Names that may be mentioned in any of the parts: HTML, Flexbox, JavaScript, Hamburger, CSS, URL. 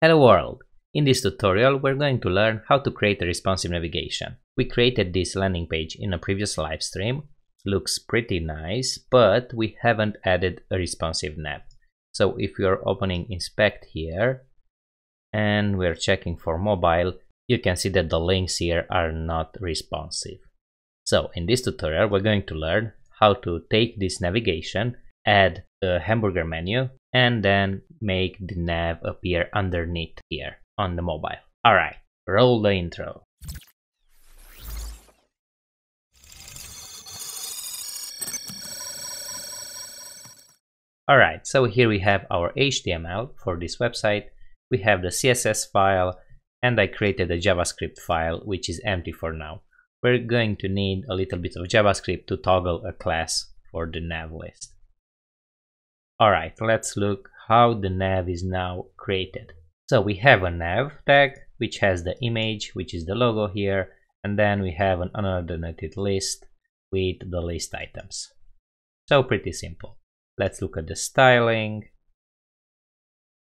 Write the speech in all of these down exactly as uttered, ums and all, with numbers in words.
Hello world! In this tutorial we're going to learn how to create a responsive navigation. We created this landing page in a previous live stream. Looks pretty nice, but we haven't added a responsive nav. So if you are opening inspect here and we're checking for mobile, you can see that the links here are not responsive. So in this tutorial we're going to learn how to take this navigation, add a hamburger menu, and then make the nav appear underneath here on the mobile. Alright, roll the intro. Alright, so here we have our H T M L for this website, we have the C S S file, and I created a JavaScript file which is empty for now. We're going to need a little bit of JavaScript to toggle a class for the nav list. Alright, let's look how the nav is now created. So we have a nav tag which has the image, which is the logo here, and then we have an unordered list with the list items. So pretty simple. Let's look at the styling.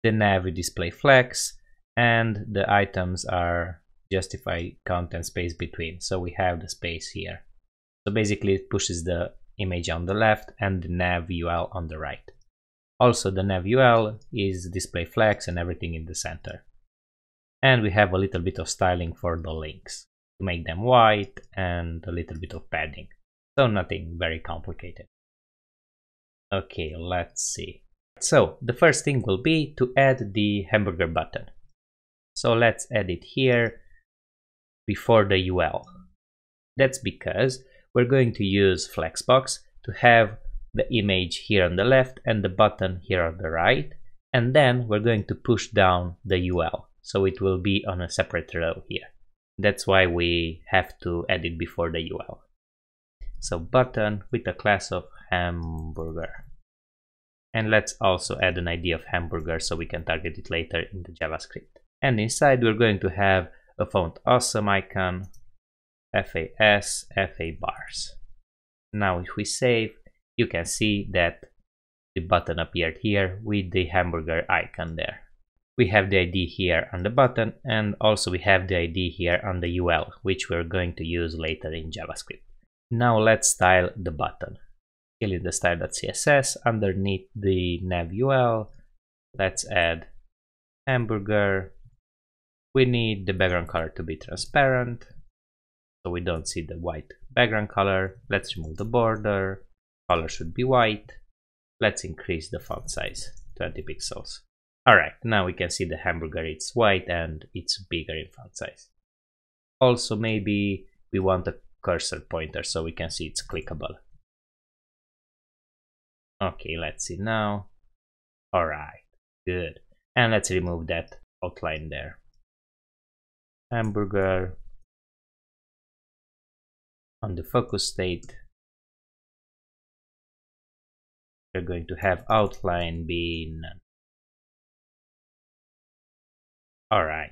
The nav with display flex, and the items are justify content space between. So we have the space here. So basically it pushes the image on the left and the nav U R L on the right. Also the nav U R L is display flex and everything in the center. And we have a little bit of styling for the links to make them white and a little bit of padding. So nothing very complicated. Okay, let's see. So the first thing will be to add the hamburger button. So let's add it here before the U R L. That's because we're going to use Flexbox to have the image here on the left and the button here on the right, and then we're going to push down the U R L, so it will be on a separate row here. That's why we have to add it before the U R L. So button with a class of hamburger, and let's also add an I D of hamburger so we can target it later in the JavaScript. And inside we're going to have a font awesome icon, F A S, F A bars. Now if we save, you can see that the button appeared here with the hamburger icon there. We have the I D here on the button, and also we have the I D here on the U R L, which we're going to use later in JavaScript. Now let's style the button. Still in the style.css, underneath the nav U R L, let's add hamburger. We need the background color to be transparent, so we don't see the white background color. Let's remove the border. Color should be white. Let's increase the font size, twenty pixels. Alright, now we can see the hamburger, it's white and it's bigger in font size. Also maybe we want a cursor pointer so we can see it's clickable. Okay, let's see now. Alright, good. And let's remove that outline there. Hamburger on the focus state. We're going to have outline be none. Alright,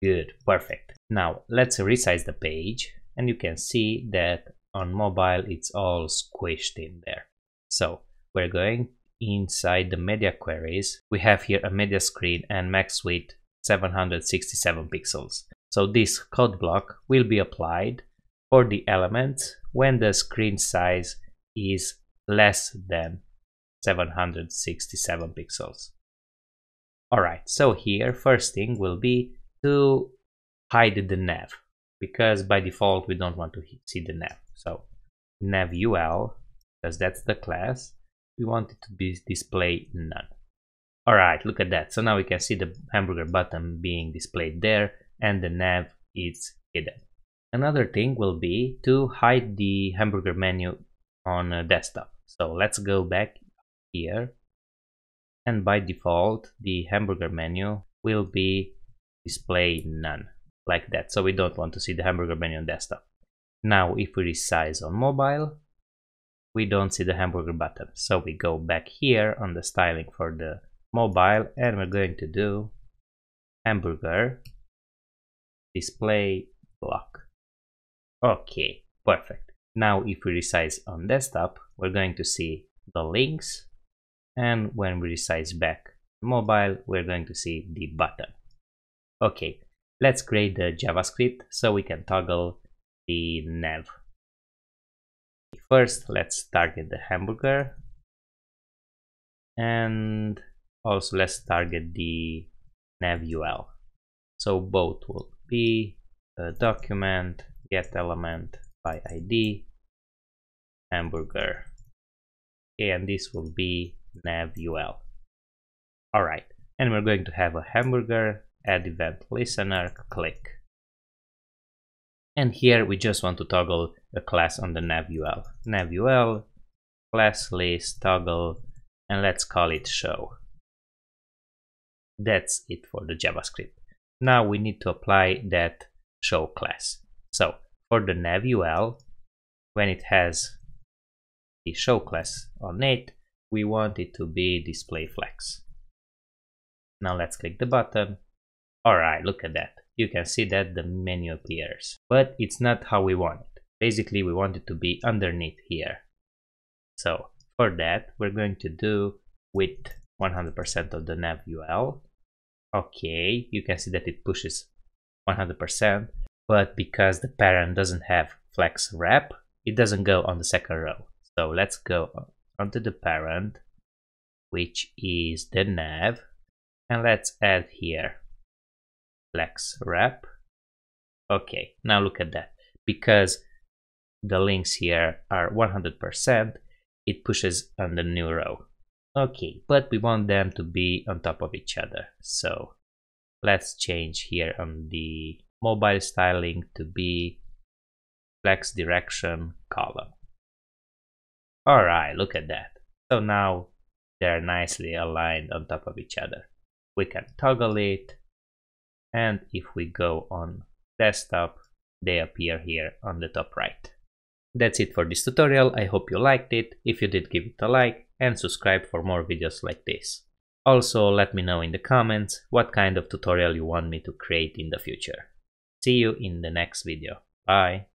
good, perfect. Now let's resize the page, and you can see that on mobile it's all squished in there. So we're going inside the media queries. We have here a media screen and max width seven hundred sixty-seven pixels. So this code block will be applied for the elements when the screen size is less than seven hundred sixty-seven pixels. Alright, so here first thing will be to hide the nav, because by default we don't want to see the nav. So nav U R L, because that's the class, we want it to be display none. Alright, look at that. So now we can see the hamburger button being displayed there and the nav is hidden. Another thing will be to hide the hamburger menu on a desktop. So let's go back here, and by default the hamburger menu will be display none, like that. So we don't want to see the hamburger menu on desktop. Now if we resize on mobile, we don't see the hamburger button. So we go back here on the styling for the mobile, and we're going to do hamburger display block. Okay, perfect. Now if we resize on desktop, we're going to see the links, and when we resize back mobile, we're going to see the button. Okay, let's create the JavaScript so we can toggle the nav. First, let's target the hamburger, and also let's target the nav U R L. So both will be a document get element by I D hamburger. Okay, and this will be nav U R L. All right, and we're going to have a hamburger, add event listener, click. And here we just want to toggle a class on the nav U L. Nav U L, class list, toggle, and let's call it show. That's it for the JavaScript. Now we need to apply that show class. So for the nav U L, when it has the show class on it, we want it to be display flex. Now let's click the button. All right, look at that. You can see that the menu appears, but it's not how we want it. Basically, we want it to be underneath here. So for that, we're going to do with one hundred percent of the nav U L. Okay, you can see that it pushes one hundred percent, but because the parent doesn't have flex wrap, it doesn't go on the second row. So let's go onto the parent, which is the nav, and let's add here flex wrap. Okay, now look at that. Because the links here are one hundred percent, it pushes on the new row. Okay, but we want them to be on top of each other. So let's change here on the mobile styling to be flex direction column. All right, look at that. So now they're nicely aligned on top of each other. We can toggle it. And if we go on desktop, they appear here on the top right. That's it for this tutorial. I hope you liked it. If you did, give it a like and subscribe for more videos like this. Also, let me know in the comments what kind of tutorial you want me to create in the future. See you in the next video. Bye.